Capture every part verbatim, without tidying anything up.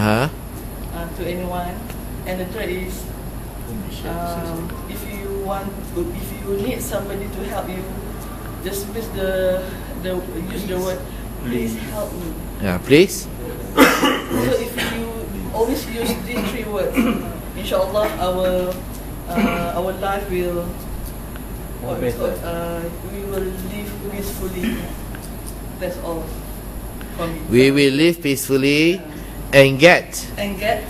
uh-huh. uh, to anyone. And the third is, um, if you want, if you need somebody to help you, just use the the use the word please help me. Yeah, please. So if you always use these three words, InshaAllah, our uh, our life will what is called, uh, we will live peacefully. That's all. We will live peacefully uh, and get and get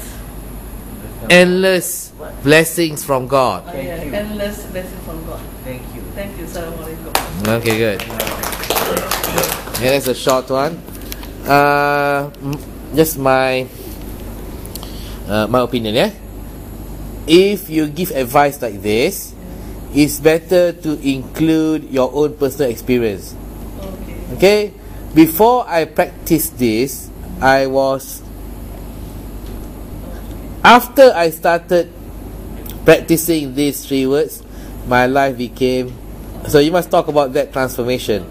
endless what? blessings from God. Oh, yeah. Thank you. Endless blessings from God. Thank you. Thank you. Assalamualaikum. Okay, good. Yeah, that's a short one. Uh, just my uh, my opinion. Yeah, if you give advice like this, yeah. it's better to include your own personal experience. Okay. Okay? Before I practiced this, I was, after I started practicing these three words, my life became, so you must talk about that transformation.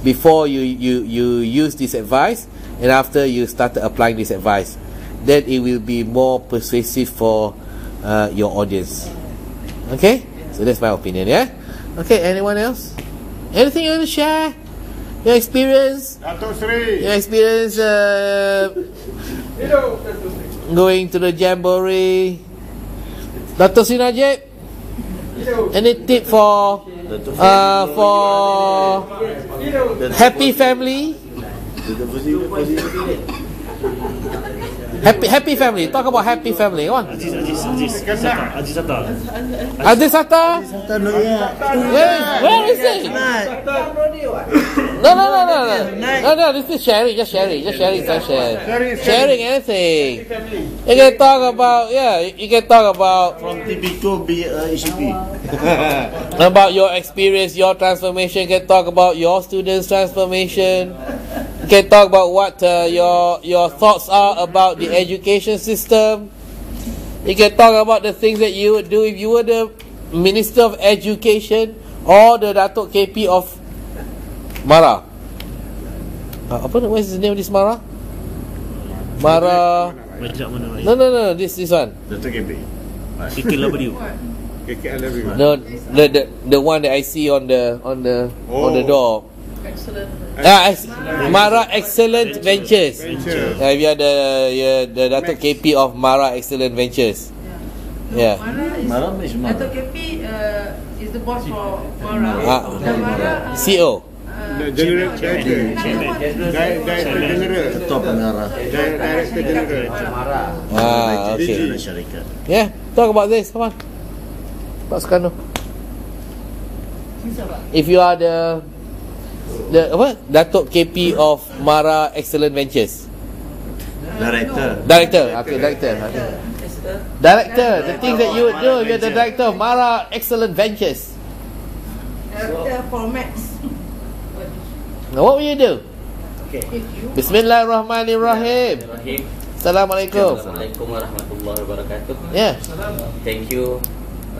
Before you, you, you use this advice, and after you started applying this advice, then it will be more persuasive for uh, your audience. Okay? So that's my opinion, yeah? Okay, anyone else? Anything you want to share? Your experience, Dato Sri. Your experience uh, going to the jamboree, Dato Sri Najib. Any tip for uh, for happy family? Happy happy family. Talk about happy family. Come on. Aziz Aziz Aziz Aziz Atta. Aziz Atta. Where is he? No, no, no, no, no, no, no, this is sharing, just sharing, just sharing, just sharing, sharing anything. You can talk about, yeah, you can talk about from T B two B I C P. About your experience, your transformation. You can talk about your students' transformation. You can talk about what uh, your your thoughts are about the education system. You can talk about the things that you would do if you were the Minister of Education or the Datuk K P of Mara. Uh, what is the name of this Mara? Mara. No, no, no. This this one. Datuk K P. No, the the the one that I see on the on the oh. on the door. Excellent. Ah, ex Mara Excellent Ventures. Ventures. Yeah, we are the yeah, the Datuk K P of Mara Excellent Ventures. Yeah. yeah. Mara is Datuk K P uh, is the boss for Mara. Ah, Mara. Uh, C E O. The general director, director general, director general. Ah, okay. Yeah, talk about this. Come on, Pak Skano. If you are the the what Datuk K P of Mara Excellent Ventures, director, director, okay, director, director. The things that you would do if you're the director of Mara Excellent Ventures. Director for Max. Now what will you do? Okay. Bismillahirrahmanirrahim. Assalamualaikum. Assalamualaikum warahmatullahi wabarakatuh. Yeah. Thank you,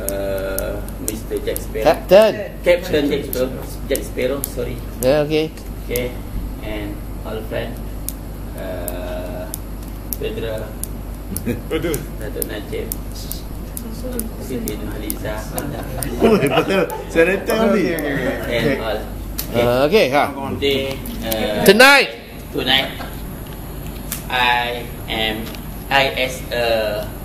uh, Mister Jack Sparrow. Captain. Captain Jack Sparrow. Jack Sparrow. Sorry. Yeah. Okay. Okay. And Alfred, uh, Pedra, Dato Najib. Siti Nurhaliza. Oh, betul. Senator ni. And all. Uh, okay, huh? Today, uh, tonight, tonight, I am I as a